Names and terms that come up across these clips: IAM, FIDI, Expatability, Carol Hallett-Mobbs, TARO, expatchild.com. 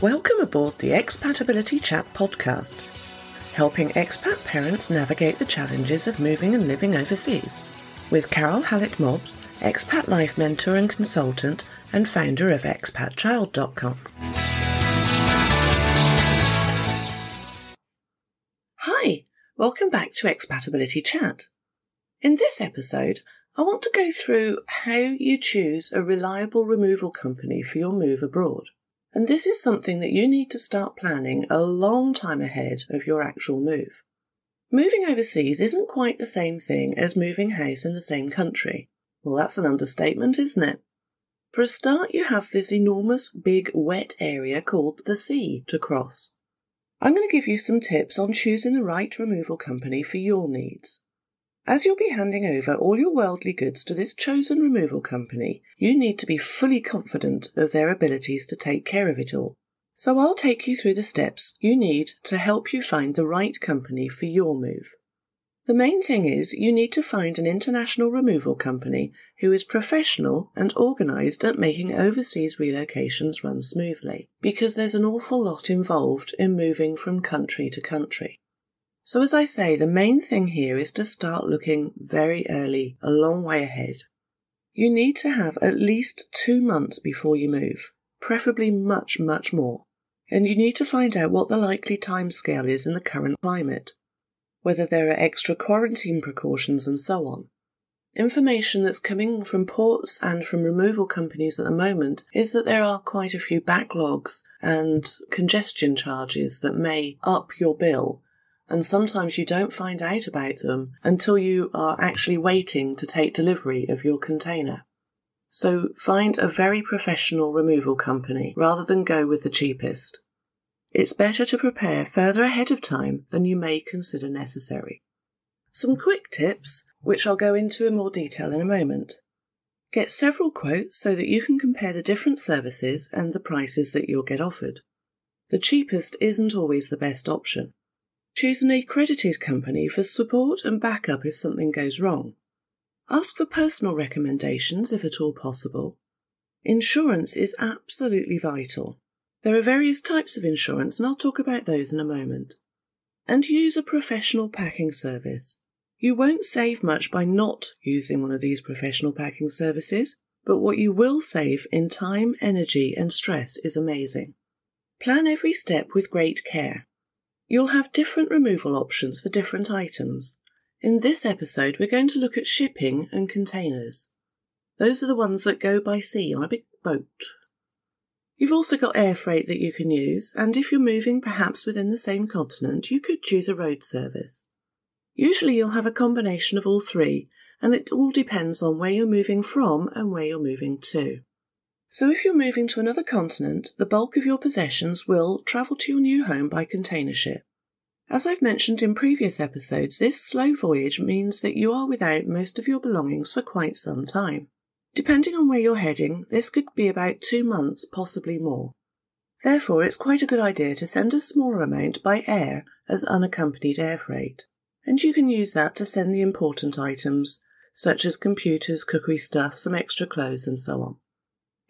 Welcome aboard the Expatability Chat podcast, helping expat parents navigate the challenges of moving and living overseas, with Carol Hallett-Mobbs, expat life mentor and consultant and founder of expatchild.com. Hi, welcome back to Expatability Chat. In this episode, I want to go through how you choose a reliable removal company for your move abroad. And this is something that you need to start planning a long time ahead of your actual move. Moving overseas isn't quite the same thing as moving house in the same country. Well, that's an understatement, isn't it? For a start, you have this enormous big wet area called the sea to cross. I'm going to give you some tips on choosing the right removal company for your needs. As you'll be handing over all your worldly goods to this chosen removal company, you need to be fully confident of their abilities to take care of it all. So I'll take you through the steps you need to help you find the right company for your move. The main thing is you need to find an international removal company who is professional and organised at making overseas relocations run smoothly, because there's an awful lot involved in moving from country to country. So as I say, the main thing here is to start looking very early, a long way ahead. You need to have at least 2 months before you move, preferably much, much more. And you need to find out what the likely timescale is in the current climate, whether there are extra quarantine precautions and so on. Information that's coming from ports and from removal companies at the moment is that there are quite a few backlogs and congestion charges that may up your bill. And sometimes you don't find out about them until you are actually waiting to take delivery of your container. So find a very professional removal company rather than go with the cheapest. It's better to prepare further ahead of time than you may consider necessary. Some quick tips, which I'll go into in more detail in a moment. Get several quotes so that you can compare the different services and the prices that you'll get offered. The cheapest isn't always the best option. Choose an accredited company for support and backup if something goes wrong. Ask for personal recommendations if at all possible. Insurance is absolutely vital. There are various types of insurance, and I'll talk about those in a moment. And use a professional packing service. You won't save much by not using one of these professional packing services, but what you will save in time, energy, and stress is amazing. Plan every step with great care. You'll have different removal options for different items. In this episode, we're going to look at shipping and containers. Those are the ones that go by sea on a big boat. You've also got air freight that you can use, and if you're moving perhaps within the same continent, you could choose a road service. Usually you'll have a combination of all three, and it all depends on where you're moving from and where you're moving to. So if you're moving to another continent, the bulk of your possessions will travel to your new home by container ship. As I've mentioned in previous episodes, this slow voyage means that you are without most of your belongings for quite some time. Depending on where you're heading, this could be about 2 months, possibly more. Therefore, it's quite a good idea to send a smaller amount by air as unaccompanied air freight. And you can use that to send the important items, such as computers, cookery stuff, some extra clothes and so on.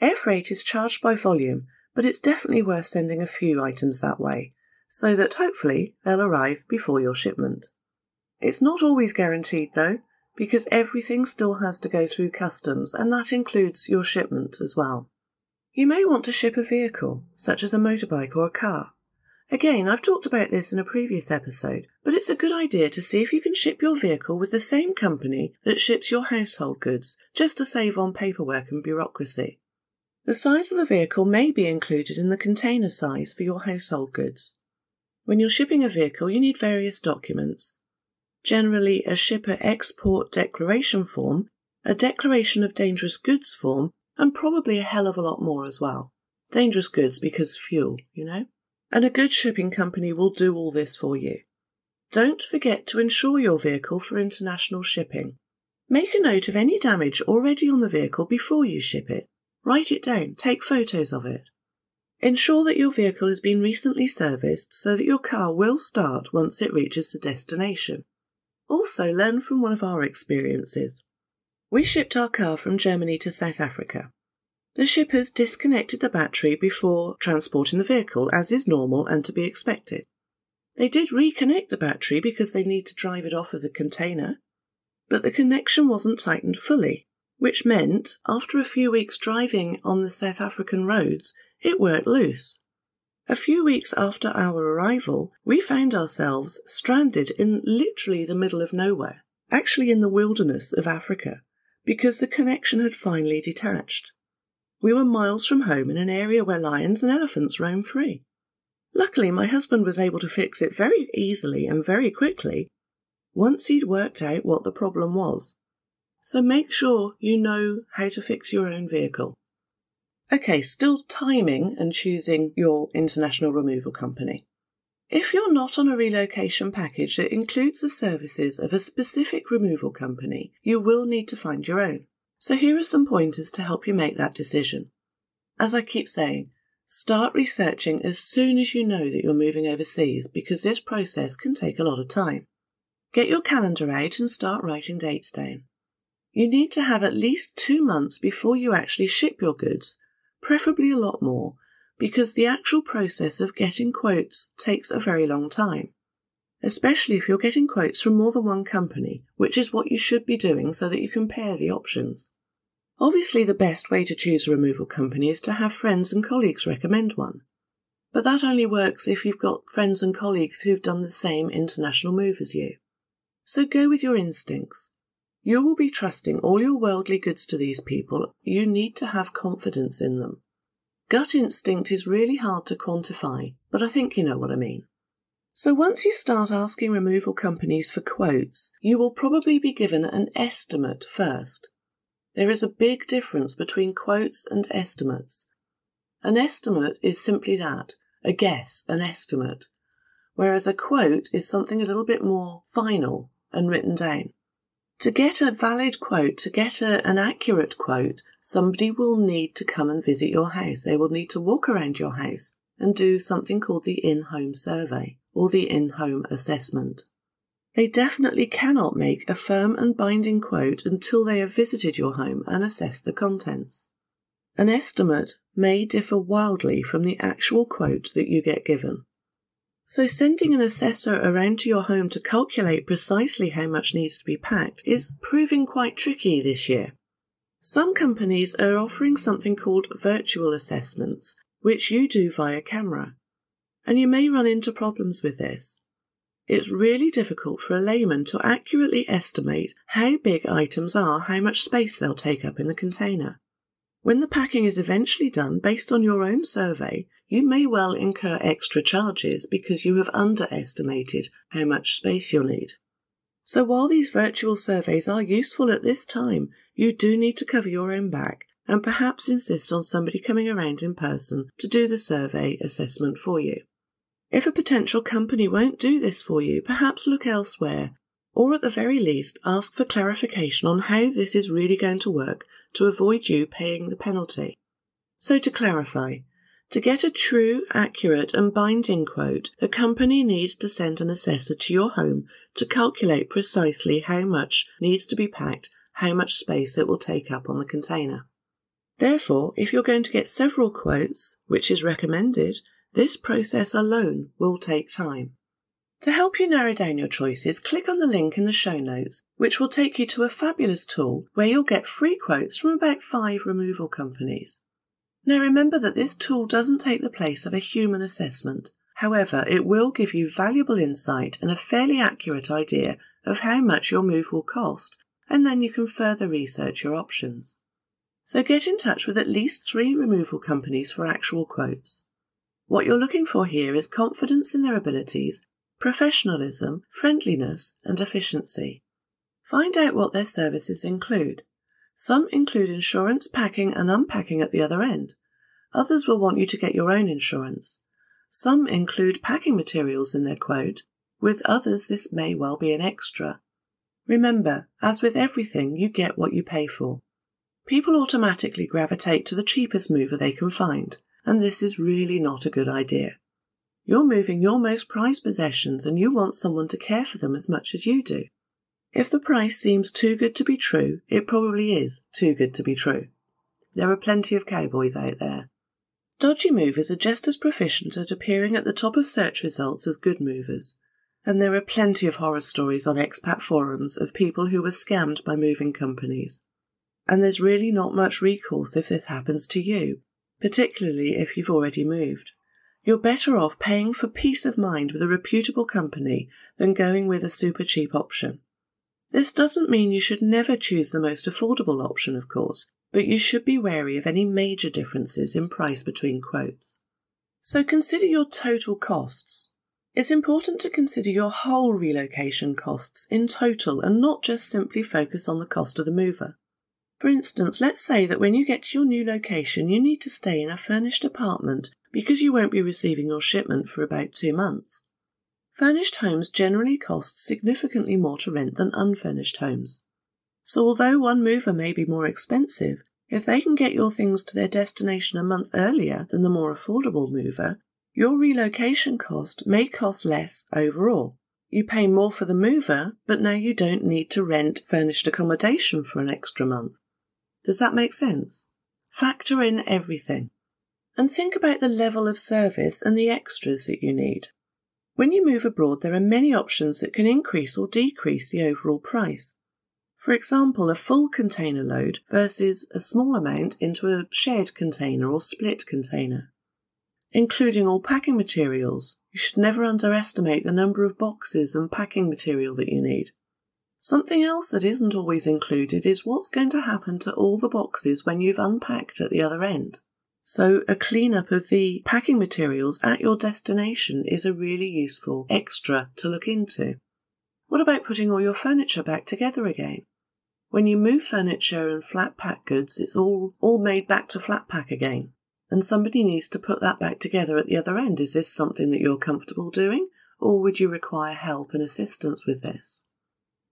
Air freight is charged by volume, but it's definitely worth sending a few items that way, so that hopefully they'll arrive before your shipment. It's not always guaranteed though, because everything still has to go through customs, and that includes your shipment as well. You may want to ship a vehicle, such as a motorbike or a car. Again, I've talked about this in a previous episode, but it's a good idea to see if you can ship your vehicle with the same company that ships your household goods, just to save on paperwork and bureaucracy. The size of the vehicle may be included in the container size for your household goods. When you're shipping a vehicle, you need various documents. Generally, a shipper export declaration form, a declaration of dangerous goods form, and probably a hell of a lot more as well. Dangerous goods because fuel, you know? And a good shipping company will do all this for you. Don't forget to insure your vehicle for international shipping. Make a note of any damage already on the vehicle before you ship it. Write it down, take photos of it. Ensure that your vehicle has been recently serviced so that your car will start once it reaches the destination. Also, learn from one of our experiences. We shipped our car from Germany to South Africa. The ship has disconnected the battery before transporting the vehicle, as is normal and to be expected. They did reconnect the battery because they need to drive it off of the container, but the connection wasn't tightened fully, which meant, after a few weeks driving on the South African roads, it worked loose. A few weeks after our arrival, we found ourselves stranded in literally the middle of nowhere, actually in the wilderness of Africa, because the connection had finally detached. We were miles from home in an area where lions and elephants roam free. Luckily, my husband was able to fix it very easily and very quickly once he'd worked out what the problem was. So make sure you know how to fix your own vehicle. Okay, still timing and choosing your international removal company. If you're not on a relocation package that includes the services of a specific removal company, you will need to find your own. So here are some pointers to help you make that decision. As I keep saying, start researching as soon as you know that you're moving overseas, because this process can take a lot of time. Get your calendar out and start writing dates down. You need to have at least 2 months before you actually ship your goods, preferably a lot more, because the actual process of getting quotes takes a very long time, especially if you're getting quotes from more than one company, which is what you should be doing so that you compare the options. Obviously, the best way to choose a removal company is to have friends and colleagues recommend one, but that only works if you've got friends and colleagues who've done the same international move as you. So go with your instincts. You will be trusting all your worldly goods to these people. You need to have confidence in them. Gut instinct is really hard to quantify, but I think you know what I mean. So once you start asking removal companies for quotes, you will probably be given an estimate first. There is a big difference between quotes and estimates. An estimate is simply that, a guess, an estimate, whereas a quote is something a little bit more final and written down. To get a valid quote, to get an accurate quote, somebody will need to come and visit your house. They will need to walk around your house and do something called the in-home survey or the in-home assessment. They definitely cannot make a firm and binding quote until they have visited your home and assessed the contents. An estimate may differ wildly from the actual quote that you get given. So sending an assessor around to your home to calculate precisely how much needs to be packed is proving quite tricky this year. Some companies are offering something called virtual assessments, which you do via camera, and you may run into problems with this. It's really difficult for a layman to accurately estimate how big items are, how much space they'll take up in the container. When the packing is eventually done, based on your own survey, you may well incur extra charges because you have underestimated how much space you'll need. So while these virtual surveys are useful at this time, you do need to cover your own back and perhaps insist on somebody coming around in person to do the survey assessment for you. If a potential company won't do this for you, perhaps look elsewhere, or at the very least ask for clarification on how this is really going to work to avoid you paying the penalty. So to clarify, to get a true, accurate and binding quote, the company needs to send an assessor to your home to calculate precisely how much needs to be packed, how much space it will take up on the container. Therefore, if you're going to get several quotes, which is recommended, this process alone will take time. To help you narrow down your choices, click on the link in the show notes, which will take you to a fabulous tool where you'll get free quotes from about 5 removal companies. Now remember that this tool doesn't take the place of a human assessment. However, it will give you valuable insight and a fairly accurate idea of how much your move will cost, and then you can further research your options. So get in touch with at least 3 removal companies for actual quotes. What you're looking for here is confidence in their abilities, professionalism, friendliness, and efficiency. Find out what their services include. Some include insurance, packing and unpacking at the other end. Others will want you to get your own insurance. Some include packing materials in their quote. With others, this may well be an extra. Remember, as with everything, you get what you pay for. People automatically gravitate to the cheapest mover they can find, and this is really not a good idea. You're moving your most prized possessions and you want someone to care for them as much as you do. If the price seems too good to be true, it probably is too good to be true. There are plenty of cowboys out there. Dodgy movers are just as proficient at appearing at the top of search results as good movers, and there are plenty of horror stories on expat forums of people who were scammed by moving companies. And there's really not much recourse if this happens to you, particularly if you've already moved. You're better off paying for peace of mind with a reputable company than going with a super cheap option. This doesn't mean you should never choose the most affordable option, of course, but you should be wary of any major differences in price between quotes. So consider your total costs. It's important to consider your whole relocation costs in total and not just simply focus on the cost of the mover. For instance, let's say that when you get to your new location, you need to stay in a furnished apartment because you won't be receiving your shipment for about 2 months. Furnished homes generally cost significantly more to rent than unfurnished homes. So although one mover may be more expensive, if they can get your things to their destination a month earlier than the more affordable mover, your relocation cost may cost less overall. You pay more for the mover, but now you don't need to rent furnished accommodation for an extra month. Does that make sense? Factor in everything. And think about the level of service and the extras that you need. When you move abroad, there are many options that can increase or decrease the overall price. For example, a full container load versus a small amount into a shared container or split container. Including all packing materials, you should never underestimate the number of boxes and packing material that you need. Something else that isn't always included is what's going to happen to all the boxes when you've unpacked at the other end. So a clean-up of the packing materials at your destination is a really useful extra to look into. What about putting all your furniture back together again? When you move furniture and flat pack goods, it's all made back to flat pack again, and somebody needs to put that back together at the other end. Is this something that you're comfortable doing, or would you require help and assistance with this?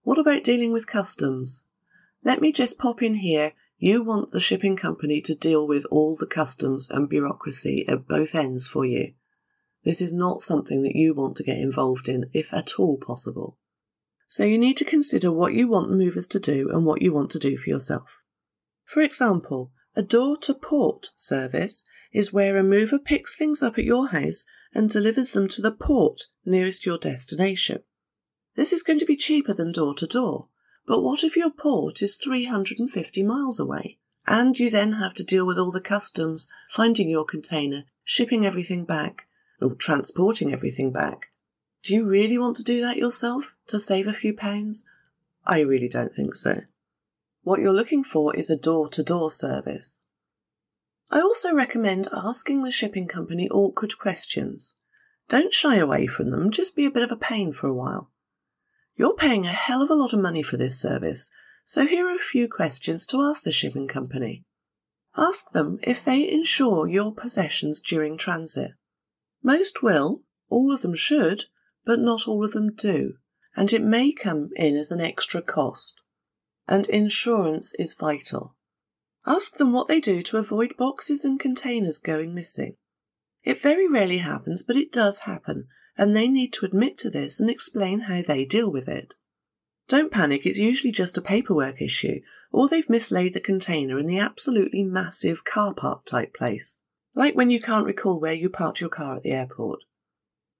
What about dealing with customs? Let me just pop in here. You want the shipping company to deal with all the customs and bureaucracy at both ends for you. This is not something that you want to get involved in, if at all possible. So you need to consider what you want the movers to do and what you want to do for yourself. For example, a door-to-port service is where a mover picks things up at your house and delivers them to the port nearest your destination. This is going to be cheaper than door-to-door, but what if your port is 350 miles away, and you then have to deal with all the customs, finding your container, shipping everything back, or transporting everything back? Do you really want to do that yourself to save a few pounds? I really don't think so. What you're looking for is a door-to-door service. I also recommend asking the shipping company awkward questions. Don't shy away from them, just be a bit of a pain for a while. You're paying a hell of a lot of money for this service, so here are a few questions to ask the shipping company. Ask them if they insure your possessions during transit. Most will, all of them should, but not all of them do, and it may come in as an extra cost. And insurance is vital. Ask them what they do to avoid boxes and containers going missing. It very rarely happens, but it does happen, and they need to admit to this and explain how they deal with it. Don't panic, it's usually just a paperwork issue, or they've mislaid the container in the absolutely massive car park type place, like when you can't recall where you parked your car at the airport.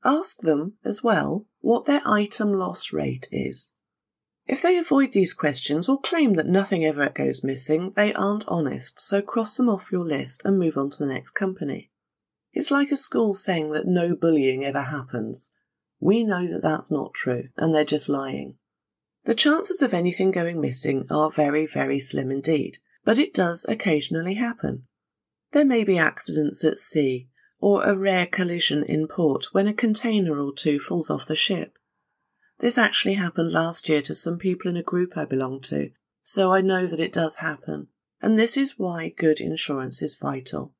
Ask them, as well, what their item loss rate is. If they avoid these questions or claim that nothing ever goes missing, they aren't honest, so cross them off your list and move on to the next company. It's like a school saying that no bullying ever happens. We know that that's not true, and they're just lying. The chances of anything going missing are very, very slim indeed, but it does occasionally happen. There may be accidents at sea, or a rare collision in port when a container or two falls off the ship. This actually happened last year to some people in a group I belong to, so I know that it does happen, and this is why good insurance is vital.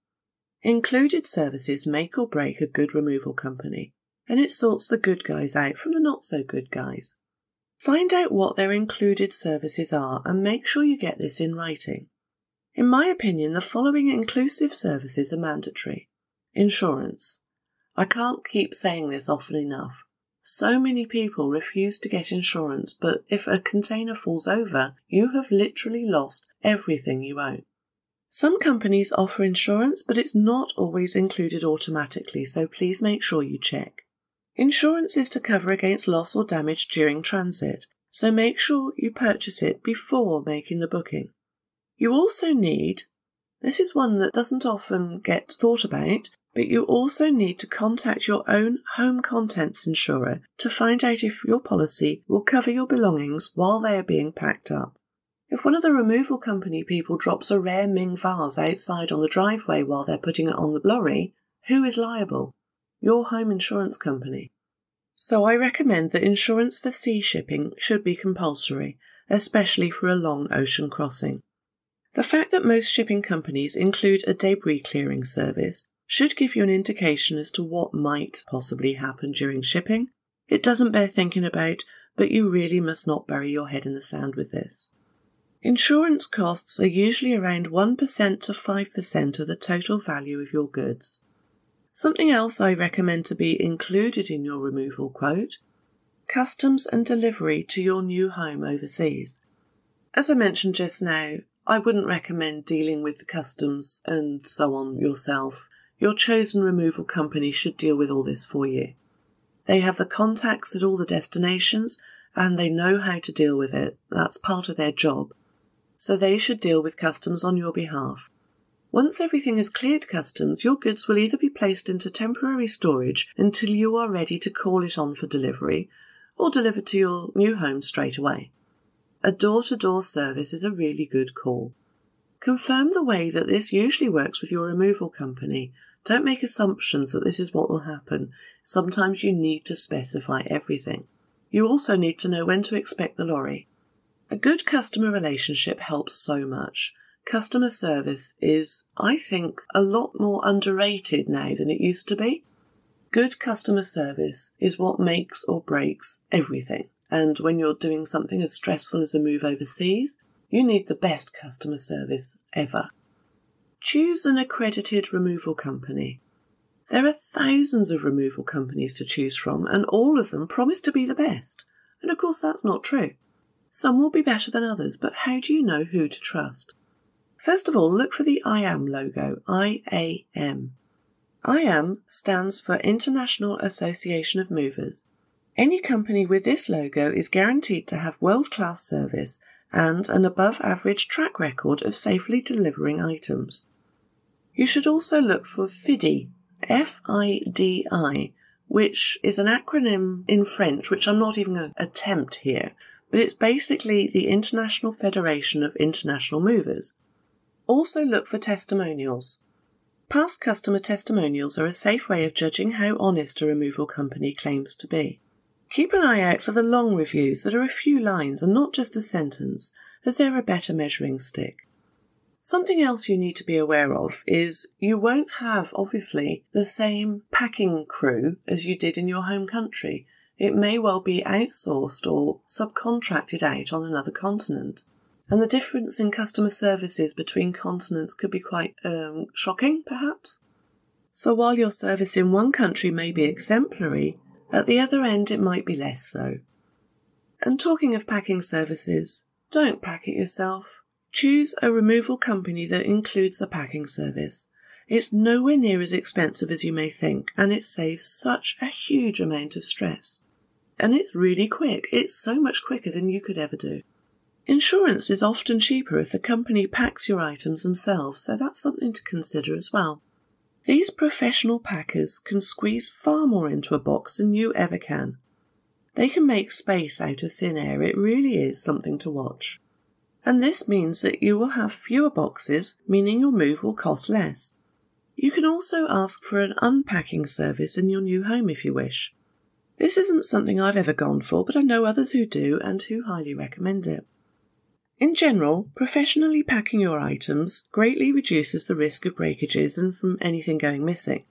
Included services make or break a good removal company, and it sorts the good guys out from the not-so-good guys. Find out what their included services are and make sure you get this in writing. In my opinion, the following inclusive services are mandatory. Insurance. I can't keep saying this often enough. So many people refuse to get insurance, but if a container falls over, you have literally lost everything you own. Some companies offer insurance, but it's not always included automatically, so please make sure you check. Insurance is to cover against loss or damage during transit, so make sure you purchase it before making the booking. You also need, this is one that doesn't often get thought about, but you also need to contact your own home contents insurer to find out if your policy will cover your belongings while they are being packed up. If one of the removal company people drops a rare Ming vase outside on the driveway while they're putting it on the lorry, who is liable? Your home insurance company. So I recommend that insurance for sea shipping should be compulsory, especially for a long ocean crossing. The fact that most shipping companies include a debris clearing service should give you an indication as to what might possibly happen during shipping. It doesn't bear thinking about, but you really must not bury your head in the sand with this. Insurance costs are usually around 1% to 5% of the total value of your goods. Something else I recommend to be included in your removal quote: customs and delivery to your new home overseas. As I mentioned just now, I wouldn't recommend dealing with the customs and so on yourself. Your chosen removal company should deal with all this for you. They have the contacts at all the destinations and they know how to deal with it. That's part of their job. So they should deal with customs on your behalf. Once everything is cleared customs, your goods will either be placed into temporary storage until you are ready to call it on for delivery, or delivered to your new home straight away. A door-to-door service is a really good call. Confirm the way that this usually works with your removal company. Don't make assumptions that this is what will happen. Sometimes you need to specify everything. You also need to know when to expect the lorry. A good customer relationship helps so much. Customer service is, I think, a lot more underrated now than it used to be. Good customer service is what makes or breaks everything. And when you're doing something as stressful as a move overseas, you need the best customer service ever. Choose an accredited removal company. There are thousands of removal companies to choose from, and all of them promise to be the best. And of course that's not true. Some will be better than others, but how do you know who to trust? First of all, look for the IAM logo, IAM. IAM stands for International Association of Movers. Any company with this logo is guaranteed to have world-class service and an above-average track record of safely delivering items. You should also look for FIDI, F-I-D-I, which is an acronym in French, which I'm not even going to attempt here, but it's basically the International Federation of International Movers. Also look for testimonials. Past customer testimonials are a safe way of judging how honest a removal company claims to be. Keep an eye out for the long reviews that are a few lines and not just a sentence, as they're a better measuring stick. Something else you need to be aware of is you won't have, obviously, the same packing crew as you did in your home country. It may well be outsourced or subcontracted out on another continent. And the difference in customer services between continents could be quite shocking, perhaps. So while your service in one country may be exemplary, at the other end, it might be less so. And talking of packing services, don't pack it yourself. Choose a removal company that includes a packing service. It's nowhere near as expensive as you may think, and it saves such a huge amount of stress. And it's really quick. It's so much quicker than you could ever do. Insurance is often cheaper if the company packs your items themselves, so that's something to consider as well. These professional packers can squeeze far more into a box than you ever can. They can make space out of thin air. It really is something to watch. And this means that you will have fewer boxes, meaning your move will cost less. You can also ask for an unpacking service in your new home if you wish. This isn't something I've ever gone for, but I know others who do and who highly recommend it. In general, professionally packing your items greatly reduces the risk of breakages and from anything going missing.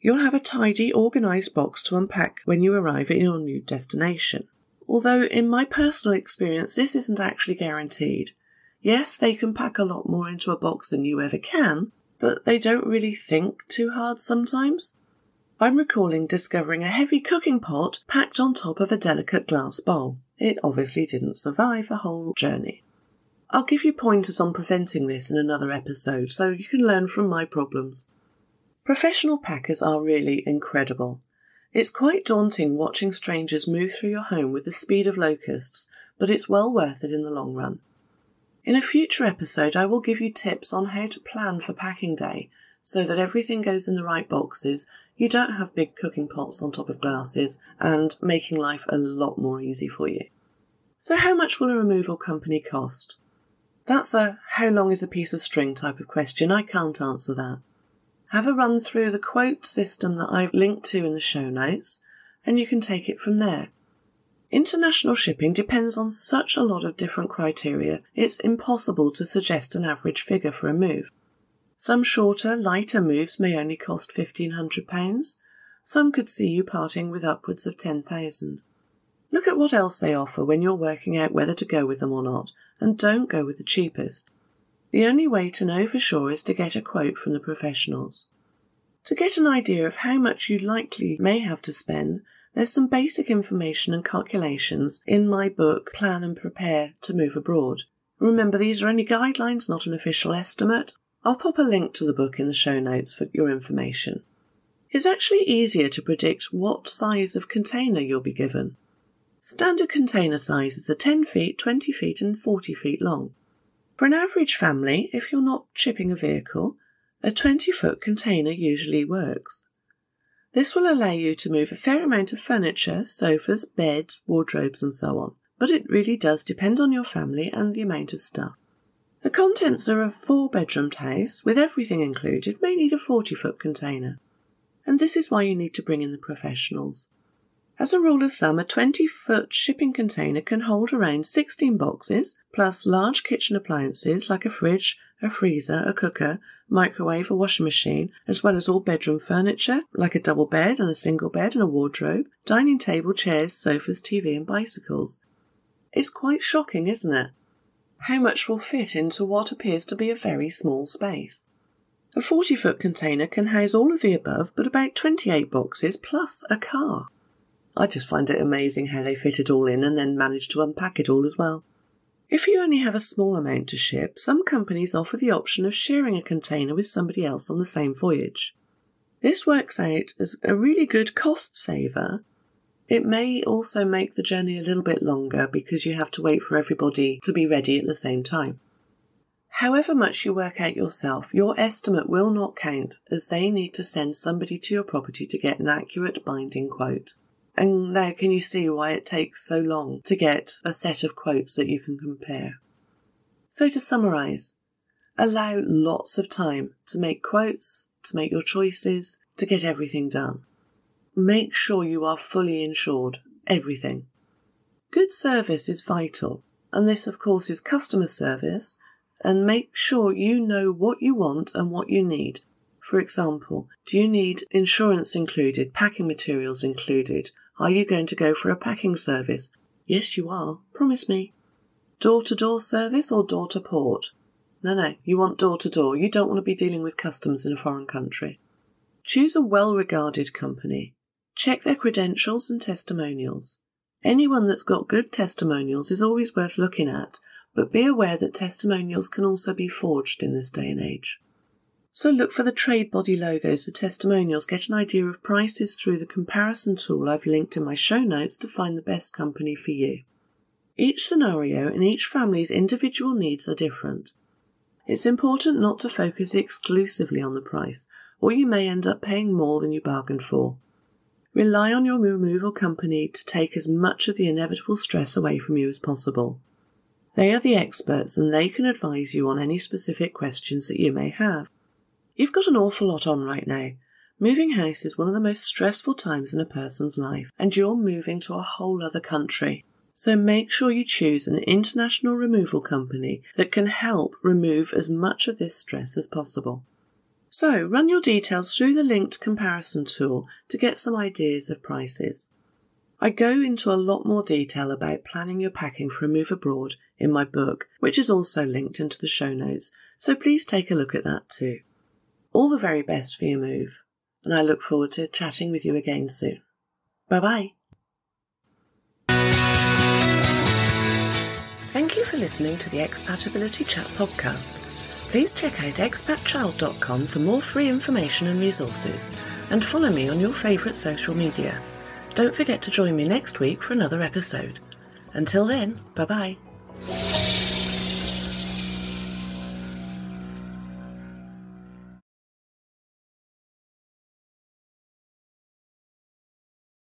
You'll have a tidy, organised box to unpack when you arrive at your new destination. Although, in my personal experience, this isn't actually guaranteed. Yes, they can pack a lot more into a box than you ever can, but they don't really think too hard sometimes. I'm recalling discovering a heavy cooking pot packed on top of a delicate glass bowl. It obviously didn't survive a whole journey. I'll give you pointers on preventing this in another episode so you can learn from my problems. Professional packers are really incredible. It's quite daunting watching strangers move through your home with the speed of locusts, but it's well worth it in the long run. In a future episode, I will give you tips on how to plan for packing day so that everything goes in the right boxes, you don't have big cooking pots on top of glasses, and making life a lot more easy for you. So how much will a removal company cost? That's a how long is a piece of string type of question. I can't answer that. Have a run through the quote system that I've linked to in the show notes, and you can take it from there. International shipping depends on such a lot of different criteria, it's impossible to suggest an average figure for a move. Some shorter, lighter moves may only cost £1,500. Some could see you parting with upwards of £10,000. Look at what else they offer when you're working out whether to go with them or not, and don't go with the cheapest. The only way to know for sure is to get a quote from the professionals. To get an idea of how much you likely may have to spend, there's some basic information and calculations in my book, Plan and Prepare to Move Abroad. Remember, these are only guidelines, not an official estimate. I'll pop a link to the book in the show notes for your information. It's actually easier to predict what size of container you'll be given. Standard container sizes are 10 feet, 20 feet and 40 feet long. For an average family, if you're not shipping a vehicle, a 20-foot container usually works. This will allow you to move a fair amount of furniture, sofas, beds, wardrobes and so on, but it really does depend on your family and the amount of stuff. The contents of a 4-bedroomed house, with everything included, may need a 40-foot container, and this is why you need to bring in the professionals. As a rule of thumb, a 20-foot shipping container can hold around 16 boxes, plus large kitchen appliances like a fridge, a freezer, a cooker, microwave, a washing machine, as well as all bedroom furniture like a double bed and a single bed and a wardrobe, dining table, chairs, sofas, TV and bicycles. It's quite shocking, isn't it? How much will fit into what appears to be a very small space? A 40-foot container can house all of the above, but about 28 boxes plus a car. I just find it amazing how they fit it all in and then manage to unpack it all as well. If you only have a small amount to ship, some companies offer the option of sharing a container with somebody else on the same voyage. This works out as a really good cost saver. It may also make the journey a little bit longer because you have to wait for everybody to be ready at the same time. However much you work out yourself, your estimate will not count, as they need to send somebody to your property to get an accurate binding quote. And now can you see why it takes so long to get a set of quotes that you can compare? So to summarise, allow lots of time to make quotes, to make your choices, to get everything done. Make sure you are fully insured, everything. Good service is vital, and this of course is customer service, and make sure you know what you want and what you need. For example, do you need insurance included, packing materials included? Are you going to go for a packing service? Yes, you are. Promise me. Door-to-door service or door-to-port? No, you want door-to-door. You don't want to be dealing with customs in a foreign country. Choose a well-regarded company. Check their credentials and testimonials. Anyone that's got good testimonials is always worth looking at, but be aware that testimonials can also be forged in this day and age. So look for the trade body logos, the testimonials, get an idea of prices through the comparison tool I've linked in my show notes to find the best company for you. Each scenario and each family's individual needs are different. It's important not to focus exclusively on the price, or you may end up paying more than you bargained for. Rely on your removal company to take as much of the inevitable stress away from you as possible. They are the experts and they can advise you on any specific questions that you may have. You've got an awful lot on right now. Moving house is one of the most stressful times in a person's life, and you're moving to a whole other country. So make sure you choose an international removal company that can help remove as much of this stress as possible. So run your details through the linked comparison tool to get some ideas of prices. I go into a lot more detail about planning your packing for a move abroad in my book, which is also linked into the show notes, so please take a look at that too. All the very best for your move, and I look forward to chatting with you again soon. Bye-bye. Thank you for listening to the Expatability Chat podcast. Please check out expatchild.com for more free information and resources, and follow me on your favourite social media. Don't forget to join me next week for another episode. Until then, bye-bye.